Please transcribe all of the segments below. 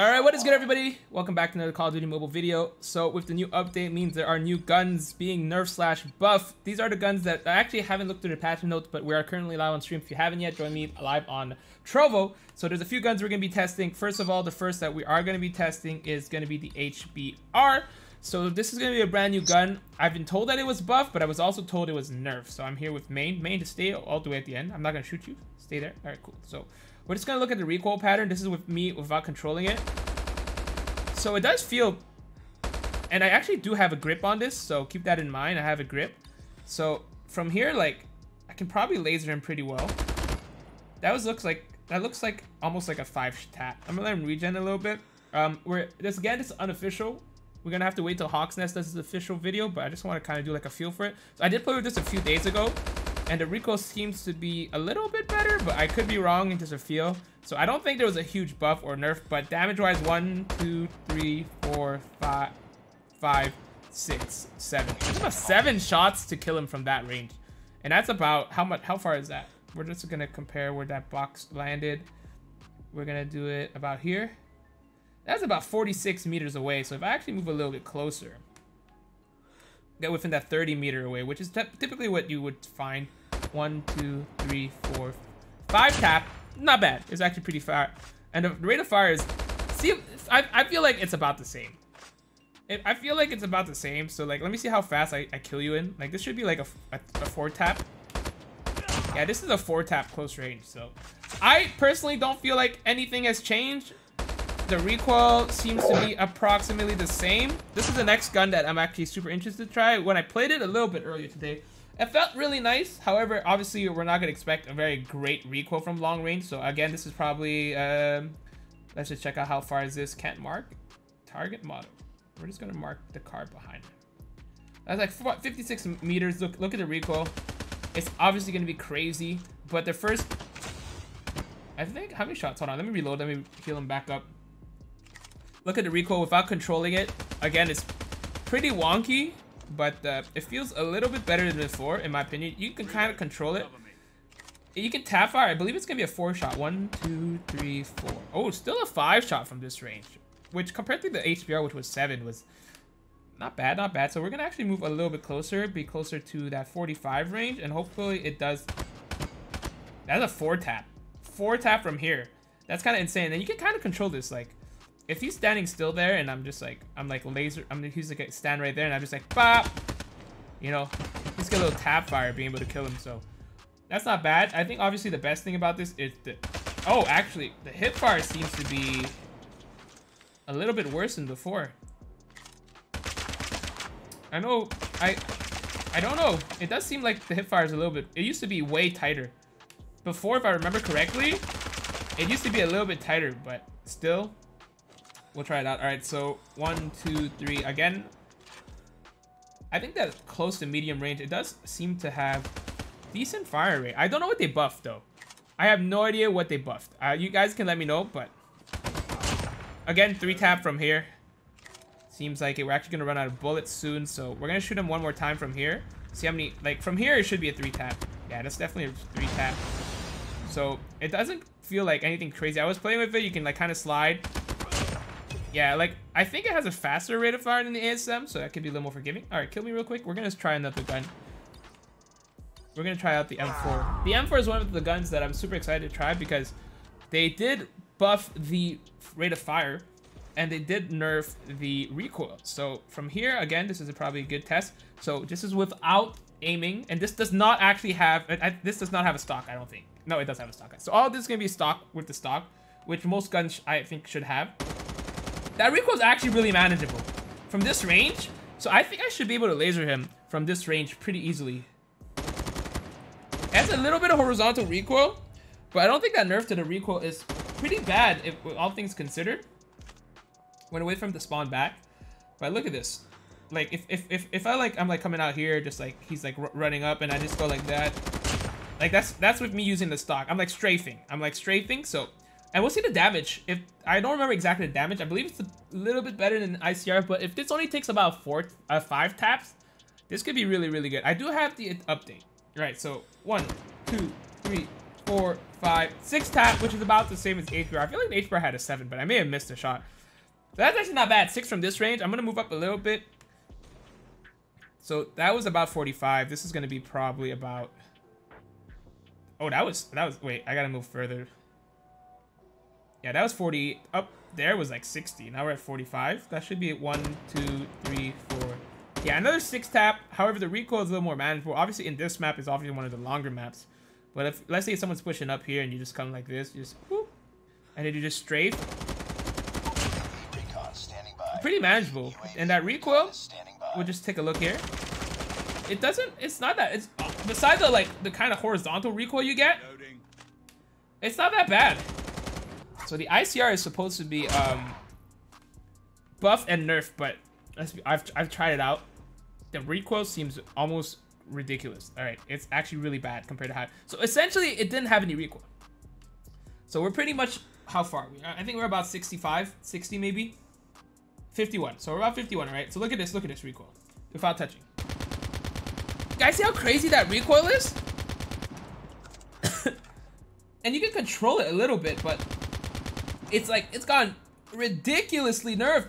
Alright, what is good, everybody? Welcome back to another Call of Duty Mobile video. So with the new update means there are new guns being nerfed slash buffed. These are the guns that I actually haven't looked through the patch notes, but we are currently live on stream. If you haven't yet, join me live on Trovo. So there's a few guns we're going to be testing. First of all, the first that we are going to be testing is going to be the HBR. So this is going to be a brand new gun. I've been told that it was buffed, but I was also told it was nerfed. So I'm here with Main. Main, to stay all the way at the end. I'm not going to shoot you. Stay there. Alright, cool. So we're just going to look at the recoil pattern. This is with me without controlling it. So it does feel... And I actually do have a grip on this, so keep that in mind. I have a grip. So from here, like, I can probably laser him pretty well. That looks like almost like a 5 tap. I'm going to let him regen a little bit. This is unofficial. We're going to have to wait till Hawk's Nest does his official video, but I just want to kind of do like a feel for it. So I did play with this a few days ago. And the recoil seems to be a little bit better, but I could be wrong in just a feel. So I don't think there was a huge buff or nerf, but damage-wise, 1, 2, 3, 4, 5, 6, 7. It's about 7 shots to kill him from that range. And that's about how much, how far is that? We're just gonna compare where that box landed. We're gonna do it about here. That's about 46 meters away. So if I actually move a little bit closer, get within that 30 meter away, which is typically what you would find. 1, 2, 3, 4, 5 tap. Not bad. It's actually pretty far, and the rate of fire is. See, I feel like it's about the same. I feel like it's about the same. So like, let me see how fast I kill you in. Like this should be like a 4 tap. Yeah, this is a 4 tap close range. So I personally don't feel like anything has changed. The recoil seems to be approximately the same. This is the next gun that I'm actually super interested to try. When I played it a little bit earlier today, it felt really nice. However, obviously we're not gonna expect a very great recoil from long range. So again, this is probably, let's just check out how far is this. Can't mark, target model. We're just gonna mark the car behind it. That's like 56 meters. Look at the recoil. It's obviously gonna be crazy, but the first, I think, how many shots? Hold on, let me reload, let me heal him back up. Look at the recoil without controlling it. Again, it's pretty wonky, but it feels a little bit better than before, in my opinion. You can kind of control it. You can tap fire. I believe it's going to be a 4 shot. 1, 2, 3, 4. Oh, still a 5 shot from this range, which compared to the HBR, which was 7, was not bad, not bad. So we're going to actually move a little bit closer, be closer to that 45 range, and hopefully it does. That's a 4 tap. 4 tap from here. That's kind of insane. And you can kind of control this, like, if he's standing still there and I'm just like, he's like stand right there and I'm just like, bop, you know, just get a little tap fire being able to kill him. So that's not bad. I think obviously the best thing about this is the, oh, actually the hip fire seems to be a little bit worse than before. I know, I don't know. It does seem like the hip fire is a little bit, it used to be way tighter before. If I remember correctly, it used to be a little bit tighter, but still. We'll try it out. All right, so 1, 2, 3. Again, I think that close to medium range, it does seem to have decent fire rate. I don't know what they buffed, though. I have no idea what they buffed. You guys can let me know, but... Again, 3 tap from here. Seems like it. We're actually going to run out of bullets soon, so we're going to shoot him one more time from here. See how many... Like, from here, it should be a 3 tap. Yeah, that's definitely a 3 tap. So, it doesn't feel like anything crazy. I was playing with it. You can, like, kind of slide... Yeah, like, I think it has a faster rate of fire than the ASM, so that could be a little more forgiving. All right, kill me real quick. We're going to try another gun. We're going to try out the M4. The M4 is one of the guns that I'm super excited to try because they did buff the rate of fire, and they did nerf the recoil. So from here, again, this is probably a good test. So this is without aiming, and this does not actually have... this does not have a stock, I don't think. No, it does have a stock. So all this is going to be stock with the stock, which most guns, I think, should have. That recoil is actually really manageable from this range. So I think I should be able to laser him from this range pretty easily. That's a little bit of horizontal recoil, but I don't think that nerf to the recoil is pretty bad if all things considered. Went away from the spawn back, but look at this. Like if I like, I'm like coming out here, just like he's like running up and I just go like that. Like that's with me using the stock. I'm like strafing. So. And we'll see the damage. If I don't remember exactly the damage, I believe it's a little bit better than ICR. But if this only takes about 5 taps, this could be really, really good. I do have the update. All right, so 1, 2, 3, four, five, six tap, which is about the same as HBR. I feel like an HBR had a 7, but I may have missed a shot. So that's actually not bad. 6 from this range. I'm gonna move up a little bit. So that was about 45. This is gonna be probably about. Oh, that was. Wait, I gotta move further. Yeah, that was 40. Up there was like 60. Now we're at 45. That should be at 1, 2, 3, 4. Yeah, another 6 tap. However, the recoil is a little more manageable. Obviously, in this map, it's obviously one of the longer maps. But if, let's say someone's pushing up here and you just come like this, you just whoop, and then you just strafe. Pretty manageable. And that recoil, we'll just take a look here. It doesn't, it's not that, it's, besides the, like, the kind of horizontal recoil you get, it's not that bad. So the ICR is supposed to be buff and nerf, but I've tried it out. The recoil seems almost ridiculous. All right, it's actually really bad compared to how. So essentially, it didn't have any recoil. So we're pretty much how far? I think we're about 65, 60 maybe, 51. So we're about 51, all right? So look at this recoil without touching. Guys, see how crazy that recoil is? And you can control it a little bit, but it's like it's gone ridiculously nerfed.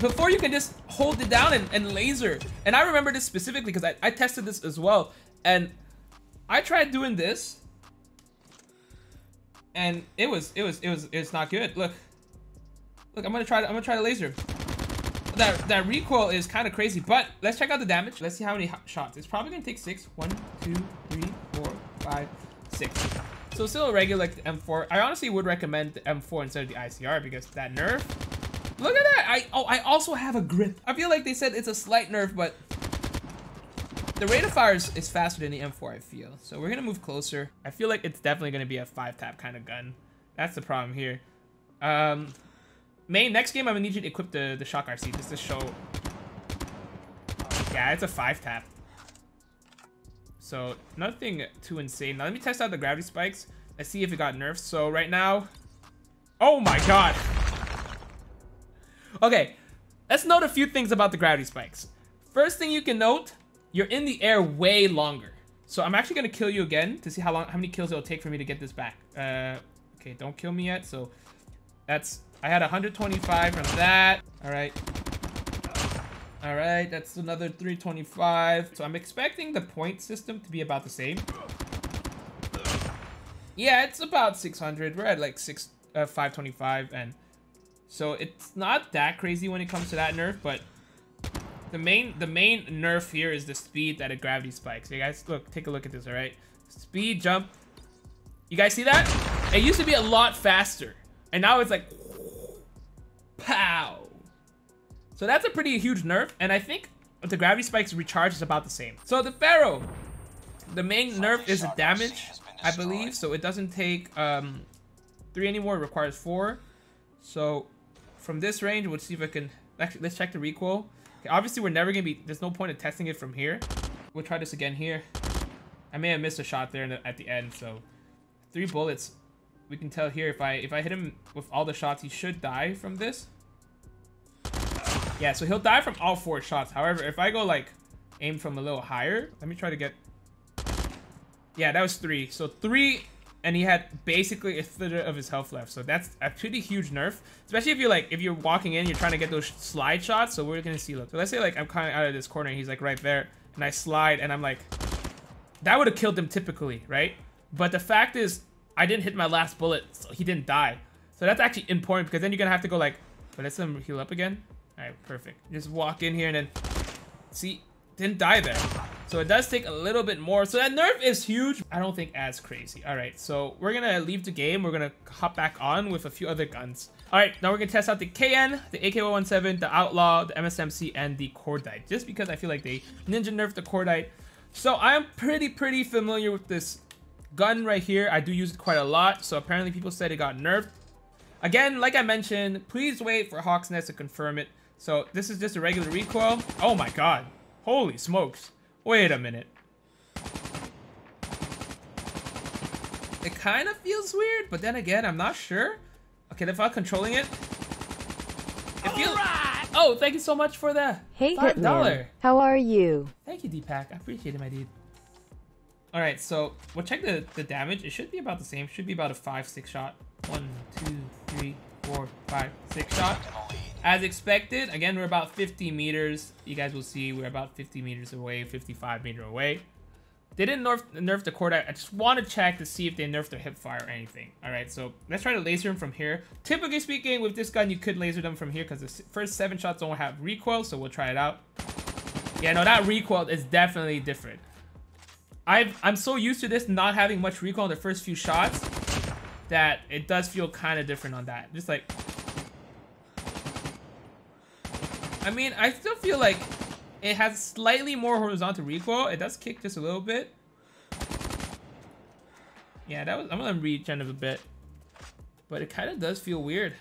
Before you can just hold it down and laser. And I remember this specifically because I tested this as well. And I tried doing this. And it's not good. Look. Look, I'm gonna try to laser. That recoil is kind of crazy, but let's check out the damage. Let's see how many shots. It's probably gonna take 6. 1, 2, 3, 4, 5, 6. So still a regular like the M4. I honestly would recommend the M4 instead of the ICR because that nerf. Look at that! I also have a grip. I feel like they said it's a slight nerf, but the rate of fire is faster than the M4, I feel. So we're gonna move closer. I feel like it's definitely gonna be a 5-tap kind of gun. That's the problem here. May, next game I'm gonna need you to equip the Shock RC just to show. Yeah, it's a 5-tap. So nothing too insane. Now let me test out the gravity spikes. Let's see if it got nerfed. So right now, oh my god! Okay, let's note a few things about the gravity spikes. First thing you can note, you're in the air way longer. So I'm actually gonna kill you again to see how many kills it'll take for me to get this back. Okay, don't kill me yet. So that's, I had 125 from that. All right, that's another 325. So I'm expecting the point system to be about the same. Yeah, it's about 600. We're at like 525 and. So it's not that crazy when it comes to that nerf, but the main nerf here is the speed that it gravity spikes. You guys, look, take a look at this, all right? Speed jump. You guys see that? It used to be a lot faster, and now it's like, pow. So that's a pretty huge nerf, and I think the gravity spikes recharge is about the same. So the Pharaoh, the main nerf is the damage, I believe. So it doesn't take 3 anymore, it requires 4. So from this range, we'll see if I can. Actually, let's check the recoil. Okay, obviously, we're never gonna be. There's no point in testing it from here. We'll try this again here. I may have missed a shot there at the end. So 3 bullets. We can tell here if I hit him with all the shots, he should die from this. Yeah, so he'll die from all 4 shots. However, if I go like aim from a little higher, let me try to get. Yeah, that was 3. So 3. And he had basically a third of his health left. So that's a pretty huge nerf. Especially if you're like, if you're walking in, you're trying to get those slide shots. So we're going to see, look. So let's say like I'm kind of out of this corner and he's like right there. And I slide and I'm like, that would have killed him typically, right? But the fact is, I didn't hit my last bullet. So he didn't die. So that's actually important because then you're going to have to go like, but let's let him heal up again. All right, perfect. Just walk in here and then, see, didn't die there. So it does take a little bit more. So that nerf is huge. I don't think as crazy. All right, so we're gonna leave the game. We're gonna hop back on with a few other guns. All right, now we're gonna test out the KN, the AK-117, the Outlaw, the MSMC, and the Cordite. Just because I feel like they ninja nerfed the Cordite. So I'm pretty familiar with this gun right here. I do use it quite a lot. So apparently people said it got nerfed. Again, like I mentioned, please wait for Hawk's Nest to confirm it. So this is just a regular recoil. Oh my God, holy smokes. Wait a minute. It kind of feels weird, but then again, I'm not sure. Okay, without controlling it. It feels. Right. Oh, thank you so much for the $5. Hey, Hitler. How are you? Thank you, Deepak. I appreciate it, my dude. All right, so we'll check the damage. It should be about the same. It should be about a 5-6 shot. 1, 2, 3, 4, 5, 6 shot. As expected. Again, we're about 50 meters. You guys will see we're about 50 meters away, 55 meter away. They didn't nerf the Cordite. I just want to check to see if they nerfed their hipfire or anything. All right, so let's try to laser them from here. Typically speaking, with this gun, you could laser them from here because the first 7 shots don't have recoil, so we'll try it out. Yeah, no, that recoil is definitely different. I'm so used to this not having much recoil on the first few shots that it does feel kind of different on that. Just like... I mean, I still feel like... It has slightly more horizontal recoil. It does kick just a little bit. Yeah, that was... I'm gonna regen it a bit. But it kind of does feel weird.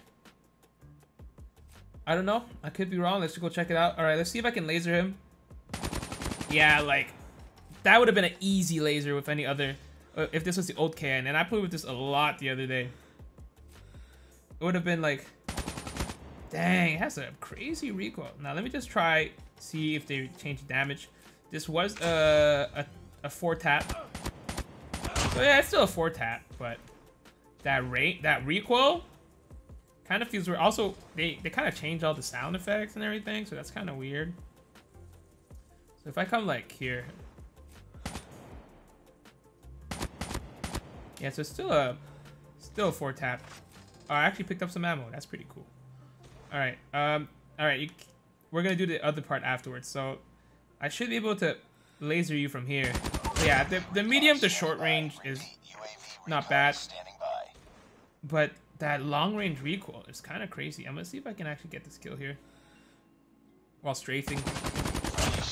I don't know. I could be wrong. Let's just go check it out. All right, let's see if I can laser him. Yeah, like... That would have been an easy laser with any other... If this was the old KN. And I played with this a lot the other day. It would have been like... Dang, it has a crazy recoil. Now, let me just try... See if they change the damage. This was a 4-tap. So yeah, it's still a 4-tap, but that recoil kind of feels weird. Also, they kind of change all the sound effects and everything, so that's kind of weird. So if I come like here, yeah, so it's still a 4-tap. Oh, I actually picked up some ammo. That's pretty cool. All right, You, we're gonna do the other part afterwards, so I should be able to laser you from here. So yeah, the medium to short range is not bad, but that long range recoil is kind of crazy. I'm gonna see if I can actually get this kill here while strafing.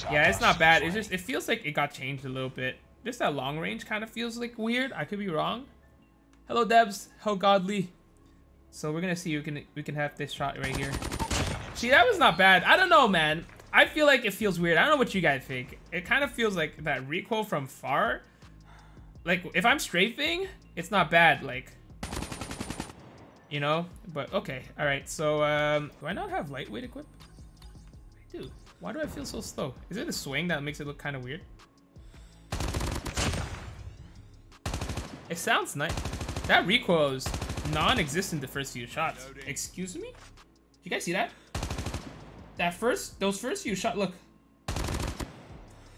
Yeah, it's not bad. It's just it feels like it got changed a little bit. Just that long range kind of feels like weird. I could be wrong. Hello, Debs. Hello, Godly. So we're gonna see. We can have this shot right here. See, that was not bad. I don't know, man. I feel like it feels weird. I don't know what you guys think. It kind of feels like that recoil from far. Like, if I'm strafing, it's not bad. Like, you know? But, okay. All right. So, do I not have lightweight equipped? I do. Why do I feel so slow? Is it a swing that makes it look kind of weird? It sounds nice. That recoil is non-existent the first few shots. Excuse me? You guys see that? Those first few shots, look.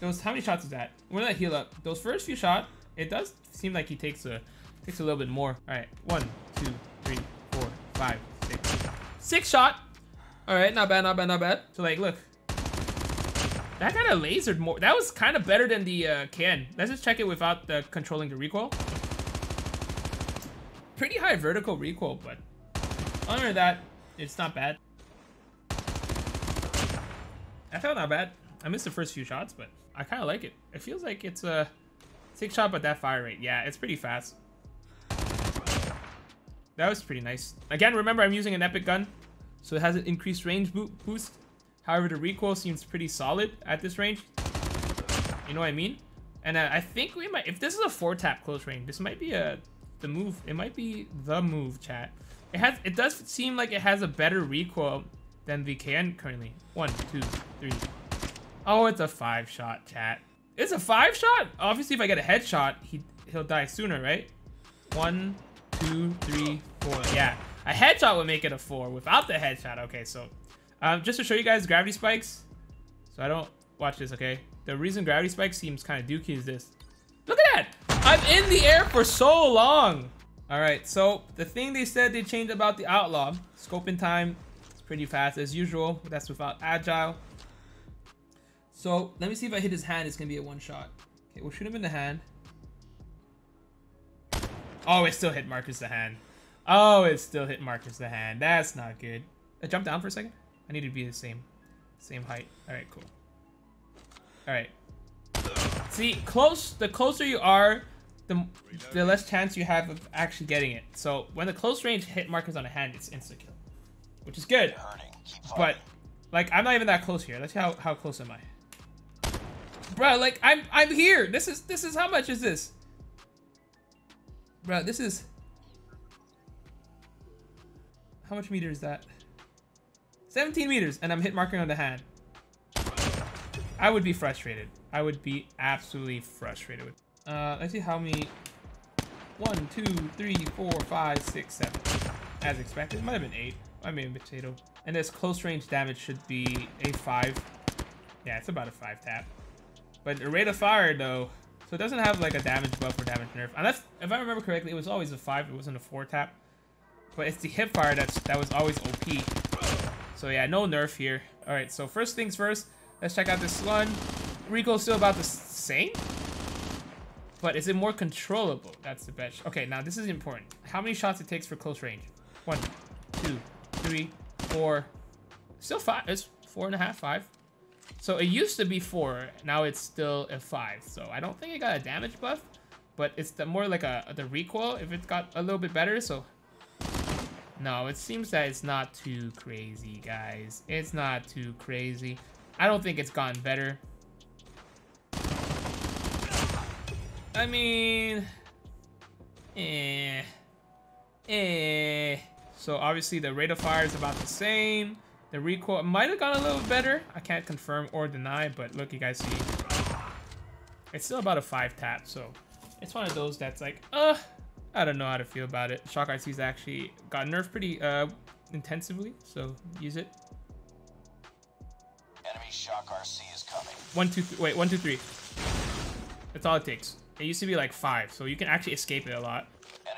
How many shots is that? When did I heal up? Those first few shots, it does seem like he takes a little bit more. All right, 1, 2, 3, 4, 5, 6. 6 shot. All right, not bad, not bad, not bad. So like, look, that kind of lasered more. That was kind of better than the KN. Let's just check it without the controlling the recoil. Pretty high vertical recoil, but under that, it's not bad. I felt not bad. I missed the first few shots, but I kind of like it. It feels like it's a 6 shot, but that fire rate. Yeah, it's pretty fast. That was pretty nice. Again, remember, I'm using an epic gun, so it has an increased range boost. However, the recoil seems pretty solid at this range. You know what I mean? And I think we might, if this is a 4-tap close range, this might be the move. It might be the move, chat. It does seem like it has a better recoil than the KN currently. 1, 2, 3. Oh, it's a 5 shot, chat. It's a 5 shot? Obviously, if I get a headshot, he'll die sooner, right? 1, 2, 3, 4. Yeah, a headshot would make it a 4 without the headshot. Okay, so just to show you guys gravity spikes. So I don't watch this, okay? The reason gravity spikes seems kind of dookie is this. Look at that! I'm in the air for so long. All right, so the thing they said they changed about the Outlaw, scoping time, pretty fast as usual. That's without agile. So let me see if I hit his hand. It's gonna be a 1 shot. Okay, we'll shoot him in the hand. Oh, it still hit Marcus the hand. Oh, it still hit Marcus the hand. That's not good. I jumped down for a second. I need to be the same height. All right, cool. All right. See, close. The closer you are, the less chance you have of actually getting it. So when the close range hit Marcus on the hand, it's insta kill. Which is good, but like I'm not even that close here. Let's see how close am I, bro? Like I'm here. This is how much is this, bro? This is how much meter is that? 17 meters, and I'm hit marking on the hand. I would be frustrated. I would be absolutely frustrated with. Let's see how many. 1, 2, 3, 4, 5, 6, 7. As expected. It might have been 8. I mean, potato. And this close range damage should be a 5. Yeah, it's about a 5 tap. But the rate of fire, though. So it doesn't have like a damage buff or damage nerf. Unless, if I remember correctly, it was always a 5. It wasn't a 4 tap. But it's the hip fire that was always OP. So yeah, no nerf here. Alright, so first things first. Let's check out this one. Recoil's still about the same? But is it more controllable? That's the best. Okay, now this is important. How many shots it takes for close range? 1, 2, 3, 4. Still 5. It's 4.5, 5. So it used to be 4. Now it's still a 5. So I don't think it got a damage buff, but it's more like the recoil. If it got a little bit better, so no, it seems that it's not too crazy, guys. It's not too crazy. I don't think it's gotten better. I mean, So obviously the rate of fire is about the same. The recoil might have gotten a little better. I can't confirm or deny, but look, you guys see, it's still about a 5 tap. So it's one of those that's like, I don't know how to feel about it. Shock RC's actually got nerfed pretty intensively, so use it. Enemy Shock RC is coming. 1, 2, 3. That's all it takes. It used to be like 5, so you can actually escape it a lot.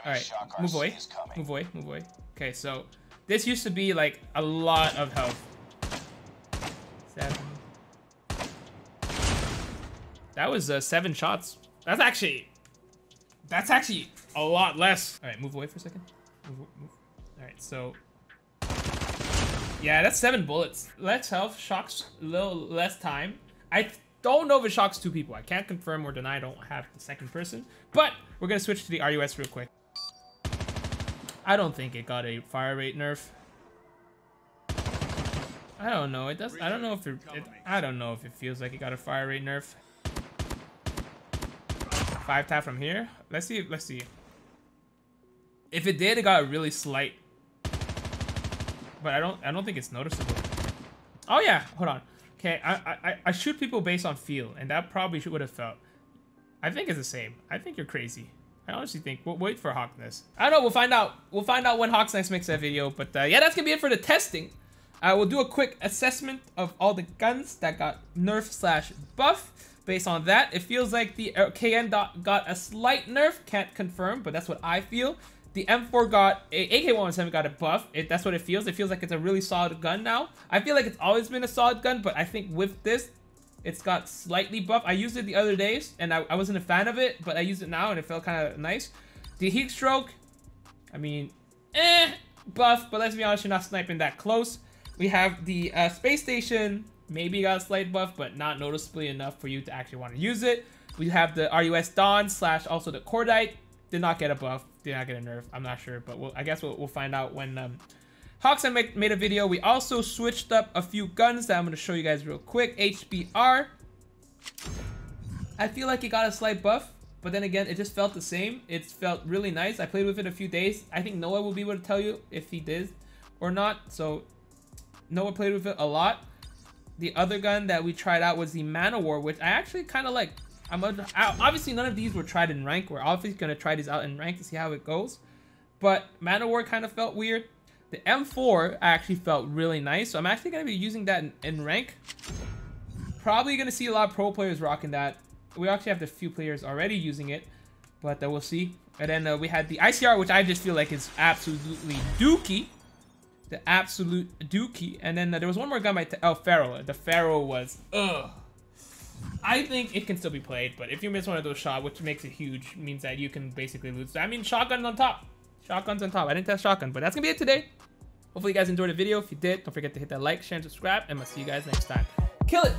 Alright, move away. Move away, move away. Okay, so this used to be like a lot of health. 7. That was 7 shots. That's actually a lot less. Alright, move away for a second. Move. Alright, so yeah, that's 7 bullets. Less health, shocks a little less time. I don't know if it shocks 2 people. I can't confirm or deny. I don't have the second person. But we're going to switch to the RUS real quick. I don't think it got a fire rate nerf. I don't know. It does. I don't know if it I don't know if it feels like it got a fire rate nerf. 5 tap from here. Let's see. Let's see. If it did, it got a really slight. But I don't think it's noticeable. Oh yeah. Hold on. Okay, I shoot people based on feel, and that probably would have felt. I think it's the same. I think you're crazy. I honestly think. We'll wait for Hawk's Nest. I don't know. We'll find out. We'll find out when Hawk's Nest makes that video. But yeah, that's gonna be it for the testing. I will do a quick assessment of all the guns that got nerf/buff. Based on that, it feels like the KN got a slight nerf. Can't confirm, but that's what I feel. The M4 got, AK-117 got a buff. That's what it feels. It feels like it's a really solid gun now. I feel like it's always been a solid gun, but I think with this, it's got slightly buff. I used it the other days, and I wasn't a fan of it, but I used it now, and it felt kind of nice. The heat stroke, I mean, buff, but let's be honest, you're not sniping that close. We have the space station, maybe got a slight buff, but not noticeably enough for you to actually want to use it. We have the RUS Dawn / also the Cordite. Did not get a buff. Did not get a nerf. I'm not sure, but I guess we'll find out when Hawk's Nest made a video. We also switched up a few guns that I'm going to show you guys real quick. HBR. I feel like it got a slight buff, but then again, it just felt the same. It felt really nice. I played with it a few days. I think Noah will be able to tell you if he did or not. So Noah played with it a lot. The other gun that we tried out was the Man O' War, which I actually kind of like. Obviously, none of these were tried in rank. We're obviously going to try these out in rank to see how it goes. But Man O' War kind of felt weird. The M4 actually felt really nice. So I'm actually going to be using that in rank. Probably going to see a lot of pro players rocking that. We actually have a few players already using it. But we'll see. And then we had the ICR, which I just feel like is absolutely dookie. The absolute dookie. And then there was one more gun by Pharaoh. The Pharaoh was... Ugh. I think it can still be played, but if you miss one of those shots, which makes it huge, means that you can basically lose. I mean, shotgun's on top. Shotgun's on top. I didn't test shotgun, but that's going to be it today. Hopefully, you guys enjoyed the video. If you did, don't forget to hit that like, share, and subscribe, and I'll see you guys next time. Kill it!